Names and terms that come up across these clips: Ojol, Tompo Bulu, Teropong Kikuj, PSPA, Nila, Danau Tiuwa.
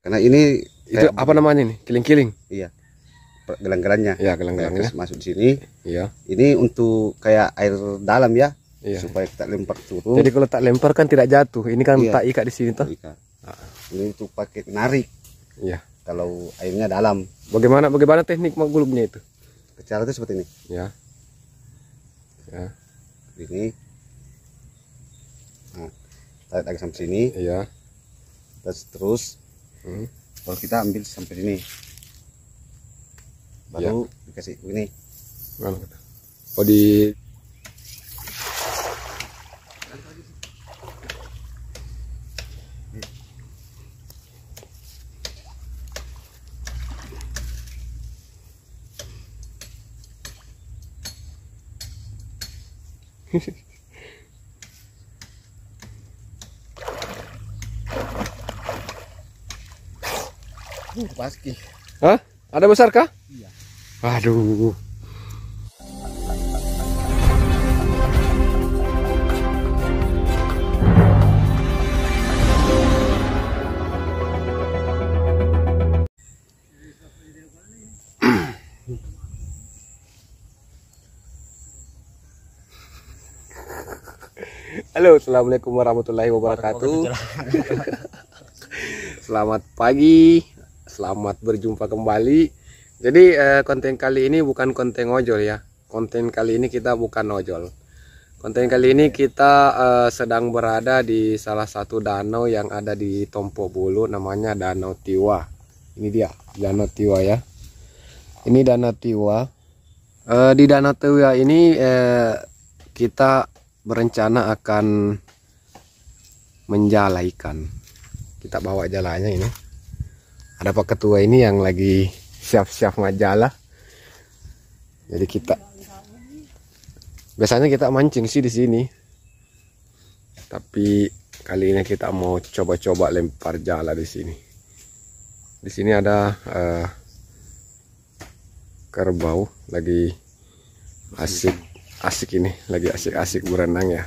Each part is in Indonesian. Karena ini itu apa namanya nih? Kiling-kiling. Iya. Gelang-gelangnya. Iya, gelang-gelangnya masuk sini. Iya. Ini untuk kayak air dalam ya. Iya. Supaya tak lempar turun. Jadi kalau tak lempar kan tidak jatuh. Ini kan iya, tak ikat di sini toh. Ikat. Ini untuk pakai narik. Iya. Kalau airnya dalam. Bagaimana teknik menggulungnya itu? Cara itu seperti ini. Iya. Ya. Ini. Nah, tarik lagi sampai sini. Iya. Terus kalau kita ambil sampai sini. Baru ya, dikasih begini. Oh, di pasti. Hah? Ada besar kah? Iya. Aduh. Halo, assalamualaikum warahmatullahi wabarakatuh. Selamat pagi, selamat berjumpa kembali. Jadi konten kali ini bukan konten ojol ya. Konten kali ini kita bukan ojol. Konten kali ini kita sedang berada di salah satu danau yang ada di Tompo Bulu, namanya Danau Tiuwa. Ini dia Danau Tiuwa ya. Ini Danau Tiuwa. Di Danau Tiuwa ini kita berencana akan menjala ikan. Kita bawa jalannya ini. Ada Pak Ketua ini yang lagi siap-siap ngejala. Jadi kita biasanya kita mancing sih di sini. Tapi kali ini kita mau coba-coba lempar jala di sini. Di sini ada kerbau lagi asik. Asik ini, lagi asik-asik berenang ya.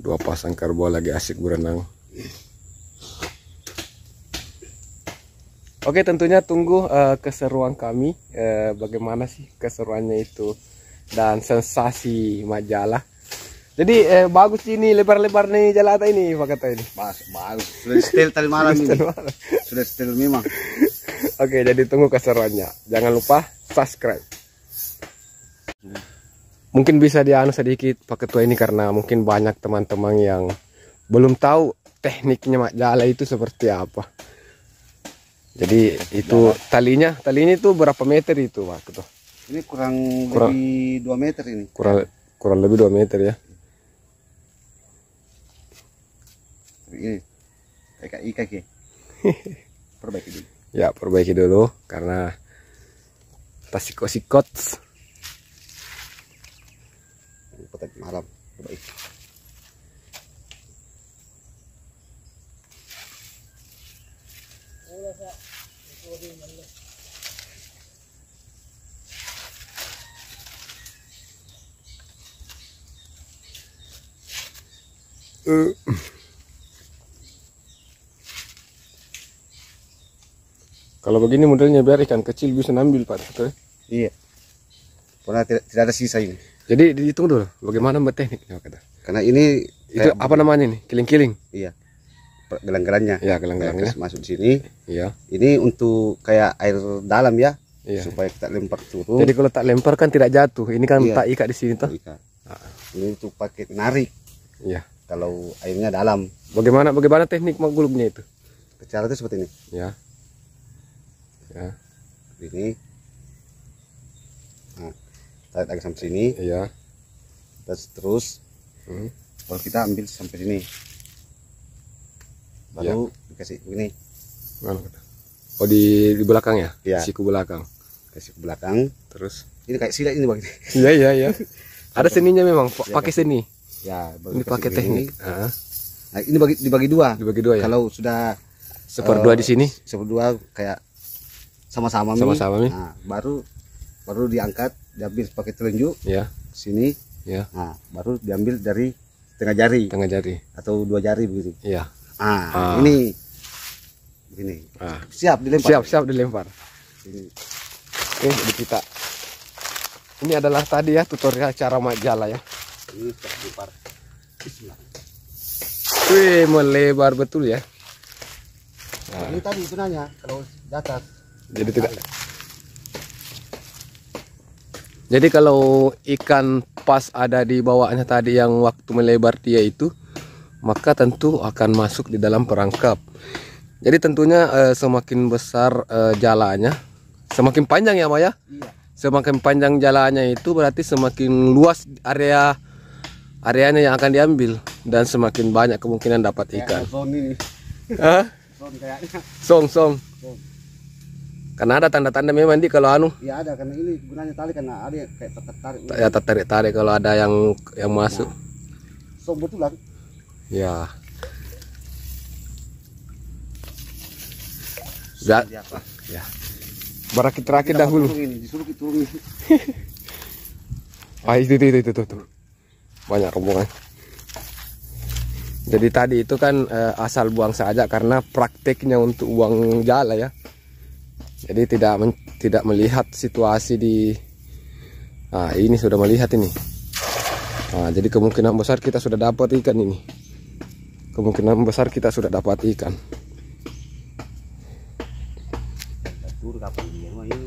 Dua pasang kerbau lagi asik berenang. Oke, tentunya tunggu keseruan kami. Bagaimana sih keseruannya itu dan sensasi majalah. Jadi bagus ini, lebar-lebar nih jalata ini, Pak Kata ini. Bagus, sudah setel tadi malam ini. Sudah setel memang. Oke, jadi tunggu keseruannya. Jangan lupa subscribe. Mungkin bisa dianu sedikit Pak Ketua ini, karena mungkin banyak teman-teman yang belum tahu tekniknya majala itu seperti apa. Jadi itu talinya itu berapa meter itu Pak Ketua? Ini kurang lebih 2 meter ini. Kurang lebih 2 meter ya. Ini kaki. Perbaiki dulu. Ya, perbaiki dulu karena tasikot-sikot. Malam baik. Kalau begini modelnya biar ikan kecil bisa nambil Pak. Iya. Karena tidak ada sisa ini. Jadi dihitung dulu bagaimana tekniknya kata. Karena ini itu apa namanya nih? Kiling-kiling. Iya. Gelang-gelangnya. Iya, gelang-gelangnya masuk sini. Iya. Ini untuk kayak air dalam ya. Iya. Supaya tak lempar turun. Jadi kalau tak lempar kan tidak jatuh. Ini kan iya, tak ikat di sini toh. Ikat. Ini untuk pakai narik. Iya. Kalau airnya dalam. Bagaimana teknik menggulungnya itu? Cara itu seperti ini. Iya. Ya. Ini. Nah, tarik lagi sampai sini. Iya. Terus kalau kita ambil sampai sini. Baru ya, dikasih begini. Oh, di belakang ya? Iya. Siku belakang. Kasih ke belakang. Terus ini kayak silat ini Bang. Iya, iya, iya. Ada seninya memang, pakai seni. Ya, ini pakai teknik. Heeh. Nah, ini dibagi dua. Dibagi dua ya. Kalau sudah seperdua di sini, seperdua kayak sama-sama nih. Sama-sama nih. Nah, baru diangkat, diambil pakai telunjuk ya, sini ya. Nah, baru diambil dari tengah jari atau 2 jari begitu ya. Ini. Siap dilempar. Siap dilempar. Ini. Oke, kita. Ini adalah tadi ya tutorial cara majala ya. Wih, melebar betul ya. Nah. Ini tadi sebenarnya kalau di atas. Jadi tidak. Jadi kalau ikan pas ada di bawahnya tadi yang waktu melebar dia itu, maka tentu akan masuk di dalam perangkap. Jadi tentunya semakin besar jalannya, semakin panjang ya Maya. Iya. Semakin panjang jalannya itu berarti semakin luas areanya yang akan diambil dan semakin banyak kemungkinan dapat ikan. Song. Karena ada tanda-tanda memang di kalau anu. Iya ada, karena ini gunanya tali karena ada kayak tertarik. Ya tertarik kalau ada yang masuk. Nah, song betul lah. Ya. Zat. Ya. Berakit-rakit dahulu. Ah itu. Banyak rombongan. Jadi tadi itu kan asal buang saja karena prakteknya untuk buang jala ya. Jadi tidak melihat situasi di. Nah ini sudah melihat ini. Nah, jadi kemungkinan besar kita sudah dapat ikan ini. Kapan dia mah ini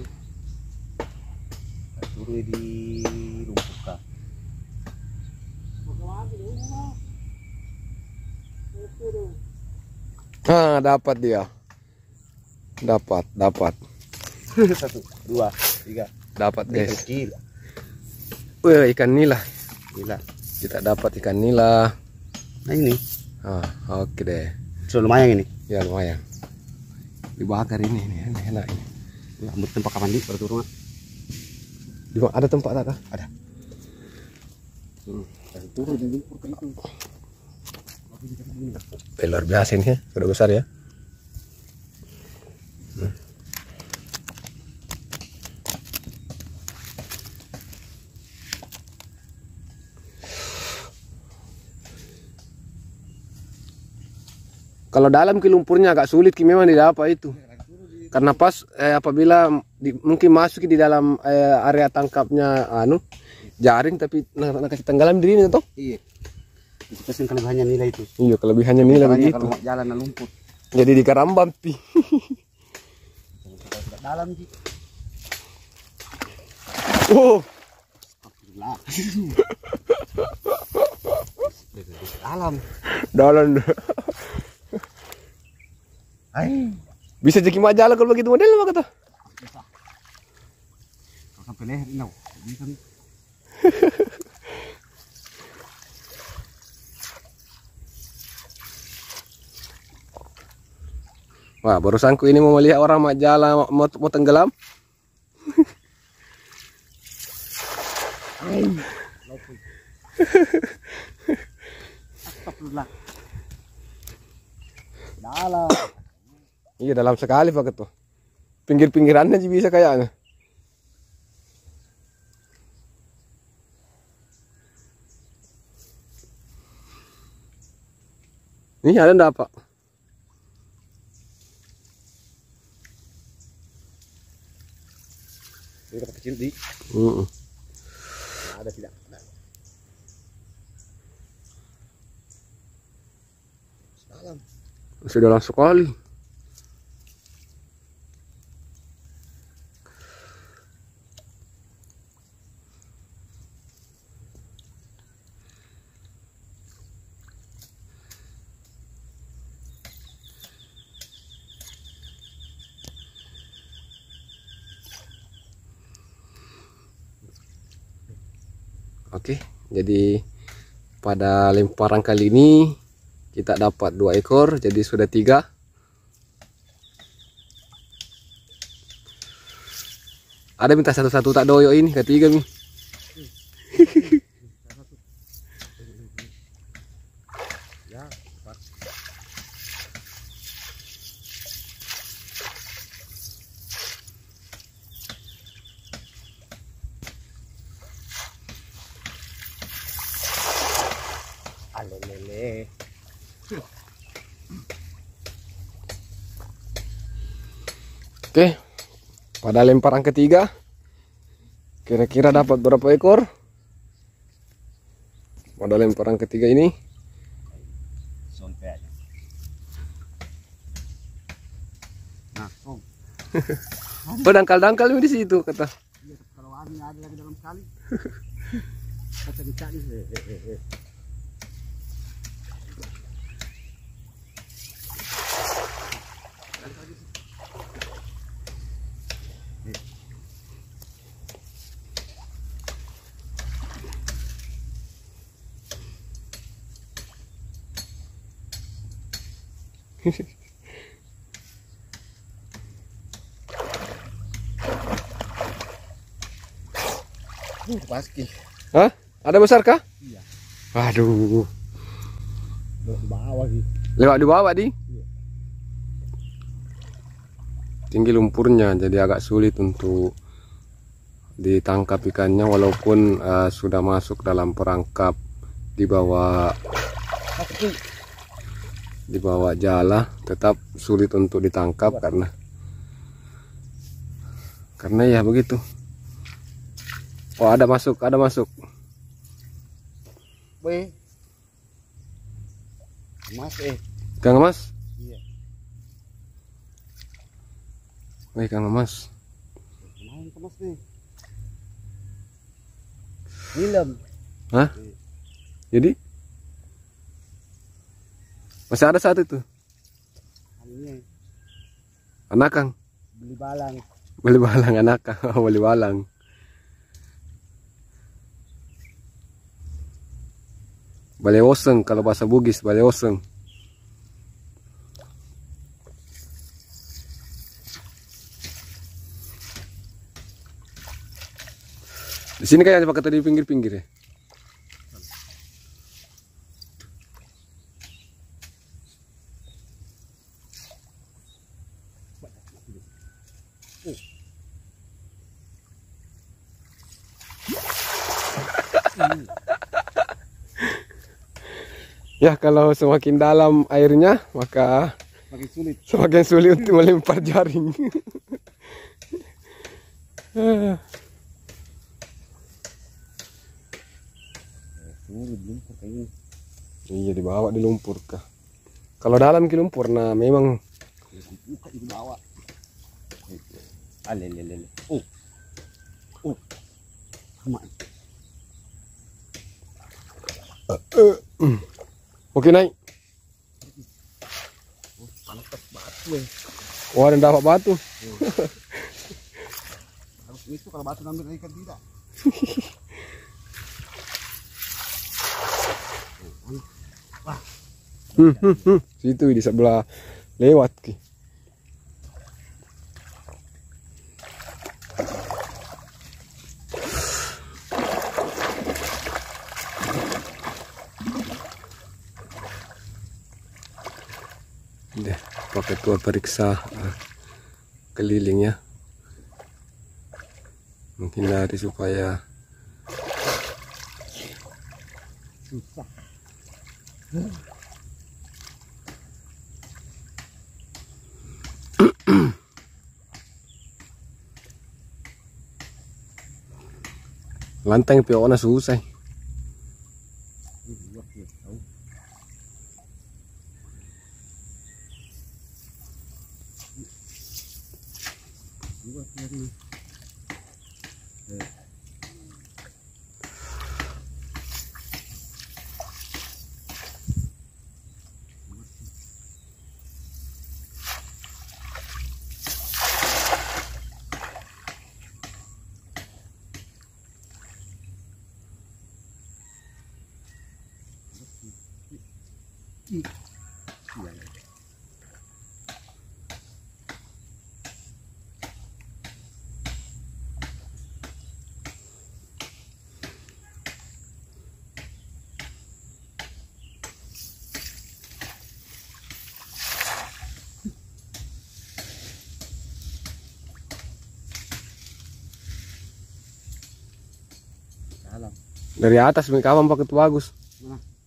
turun di rumput kah? Ah dapat dia, dapat. 1, 2, 3. Dapat guys. Wih ikan nila. Kita dapat ikan nila. Nah ini. Ah oke deh. So, lumayan ini. Ya lumayan. Dibakar ini enak ini. Ambil tempat kamar mandi berturut. Ada tempat tak? Ada. Turun jadi perkelitu. Luar biasa ini ya, sudah besar ya. Kalau dalam ke lumpurnya agak sulit memang tidak apa itu. Karena pas apabila mungkin masuk di dalam area tangkapnya jaring tapi nak kasih tenggelam diri itu. Iya. Itu kan kelebihannya nilai itu. Iya, kelebihannya nilai begitu. Kalau jalan lumpur. Jadi di karambam pi. Dalam sih. Oh. Dalam. Bisa jadi majalah kalau begitu model apa kata? Kalau sampai leher ini, bisa. Wah, barusanku ini mau melihat orang majalah mau tenggelam. Astagfirullah. Dalam. Iya dalam sekali Pak Ketua. Pinggir-pinggirannya sih bisa kayaknya. Ini ada enggak Pak? Ini dapat kecil di. Ada tidak? Dalam. Masih dalam sekali. Oke, jadi pada lemparan kali ini kita dapat 2 ekor, jadi sudah 3. Ada minta satu-satu tak doyok ini ketiga nih. Oke, pada lemparan ketiga kira-kira dapat berapa ekor? Pada lemparan ketiga ini pedangkal-dangkal di situ kata. Kalau angin ada lagi dalam kali. Pasti. Hah? Ada besar kah? Iya. Aduh. Lewat di bawah sih. Lewat di bawah di? Iya. Tinggi lumpurnya jadi agak sulit untuk ditangkap ikannya walaupun sudah masuk dalam perangkap di bawah. Pasti. Dibawa jala tetap sulit untuk ditangkap karena ya begitu. Oh, ada masuk. Weh. Mas Kang Mas? Iya. Weh Kang Mas. Main Kang Mas nih. Film. Hah? Jadi masih ada satu tuh. Anak Kang. Beli balang anak Kang. Beli balang. Bale oseng kalau bahasa Bugis, bale oseng. Di sini kayaknya pakai di pinggir-pinggir ya. Ya, kalau semakin dalam airnya maka semakin sulit untuk melempar jaring. Iya, dibawa di lumpur kah? Kalau dalam ke lumpur, nah memang dibawa. Oke, naik. Wah, dan dapat batu. Harus itu kalau batu ambil ikan tidak. Wah. Situ di sebelah lewat ki. Pakai tua periksa keliling ya, menghindari supaya susah. Lantang piona susah. Dari atas mik awam pakai tuh bagus.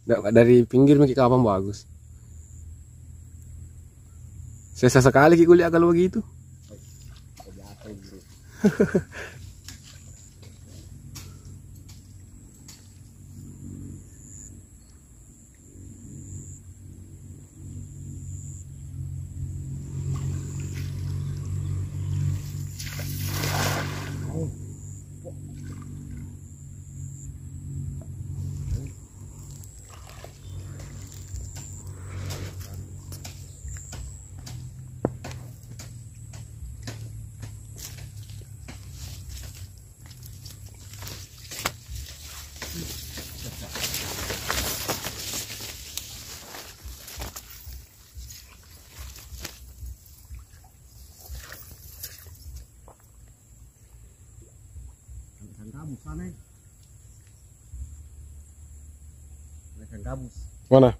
Dari pinggir mik awam bagus. Saya sesekali ki kuliah kalau begitu. Mana?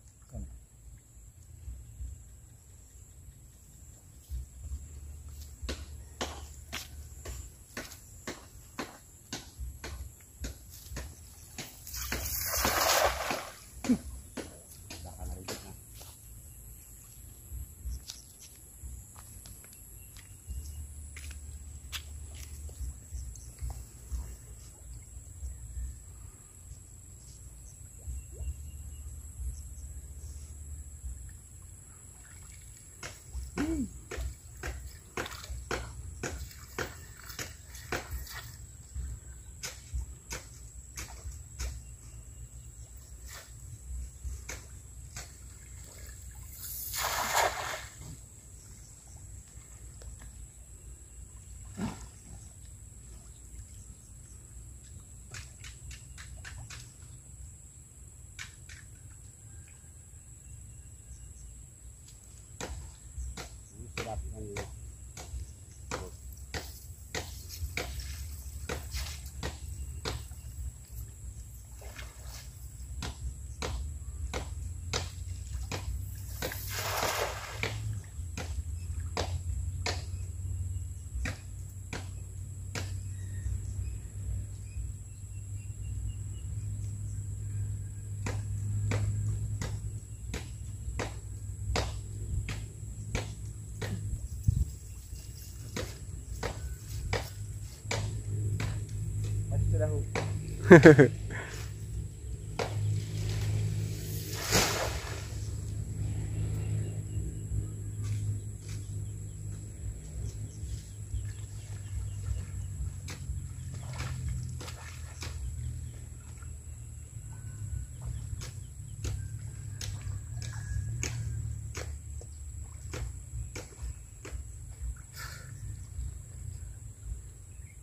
Hehehe.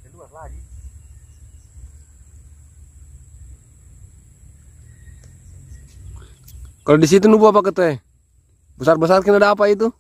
Keluar lagi. Kalau di situ nubu apa keteh? Besar-besar kena ada apa itu?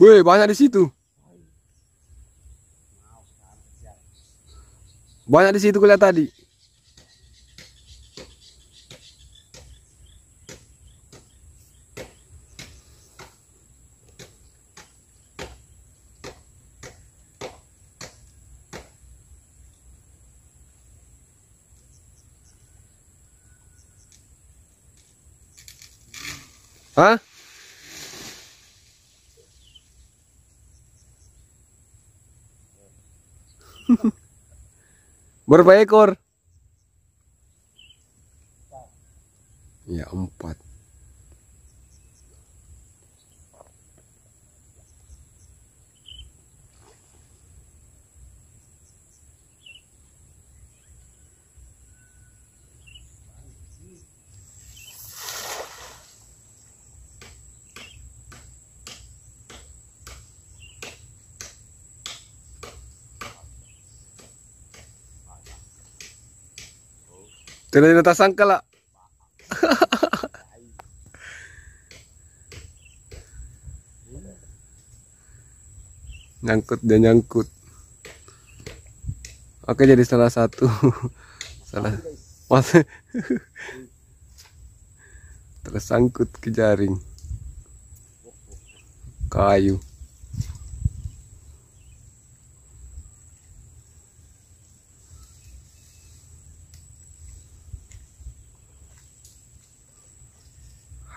Wih, banyak di situ. Banyak di situ kelihatan tadi. Hah? Berapa ekor? Ya, 4. Tidak tersangka lah. Nyangkut dan nyangkut. Oke, jadi salah satu. Salah. Tersangkut ke jaring kayu.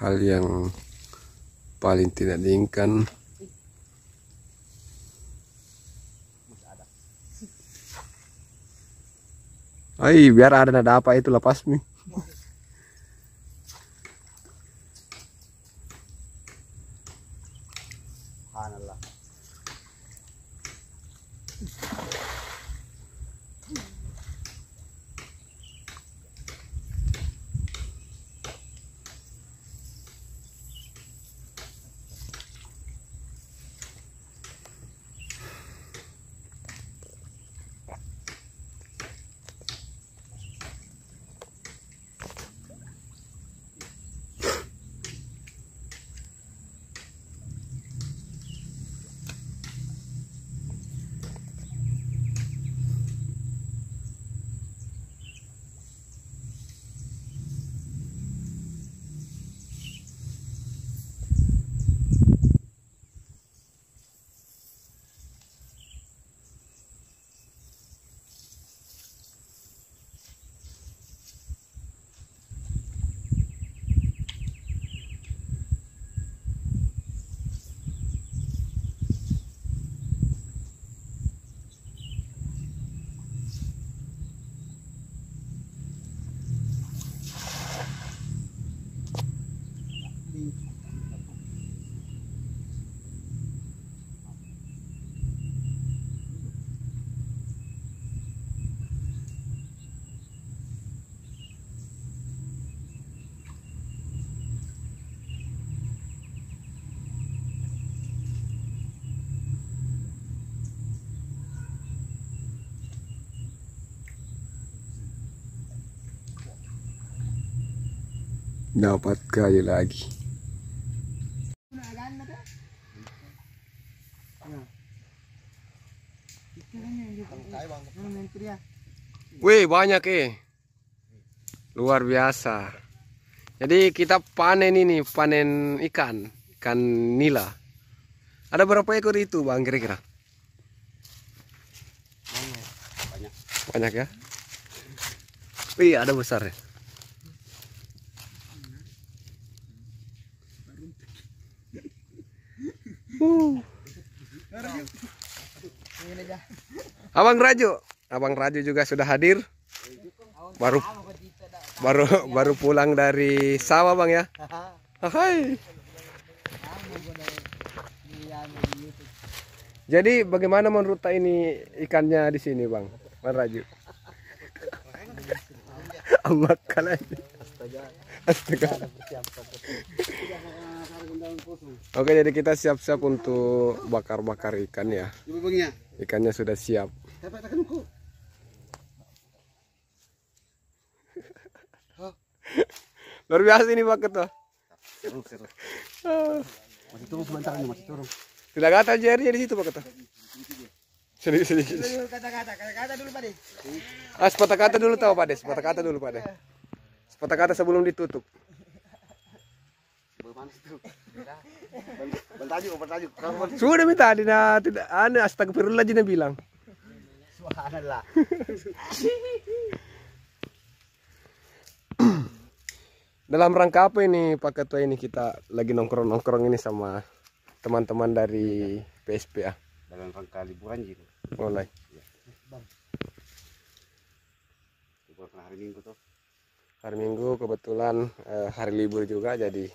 Hal yang paling tidak diinginkan. Ay, biar ada nada apa itu lepas nih. Dapat kayu lagi. Wih, banyak luar biasa. Jadi kita panen ini, panen ikan nila. Ada berapa ekor itu, Bang, kira-kira? Banyak. Banyak ya. Wih, ada besar ya. Abang Raju juga sudah hadir. Baru pulang dari sawah, Bang ya. Hai. Jadi bagaimana menurut Anda ini ikannya di sini, Bang Raju? Allah kalah. Astaga. Oke, jadi kita siap-siap untuk bakar-bakar ikan ya. Ikannya sudah siap. Luar biasa ini, Pak Ketua. Masih turun sebentar ini, masih turun. Tidak kata jernya di situ, Pak Ketua. Sedikit. Kata-kata dulu, Pak De. Sepatah kata dulu tahu, Pak De. Sepatah kata dulu, Pak De. Sepatah kata sebelum ditutup. Sudah minta tadi nah, tidak ada astagfirullah aja bilang. Subhanallah. Dalam rangka apa ini, Pak Ketua, ini kita lagi nongkrong-nongkrong ini sama teman-teman dari PSPA? Dalam rangka liburan gitu. Mulai. Bang? Buat hari Minggu tuh. Hari Minggu kebetulan hari libur juga, jadi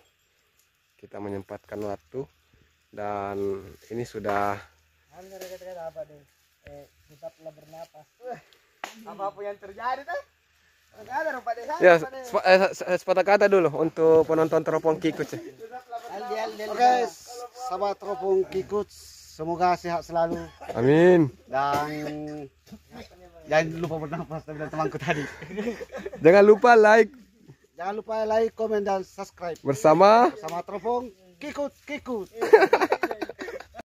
kita menyempatkan waktu. Dan ini sudah apa nih? Kita telah bernapas. Apa yang terjadi tuh? Ya, sepatah kata dulu untuk penonton Teropong Kikuj. Oke, sahabat Teropong Kikuj, semoga sehat selalu. Amin. Dan jangan lupa bernapas dengan temanku tadi. Jangan lupa like, komen dan subscribe. Bersama Teropong Kikuj.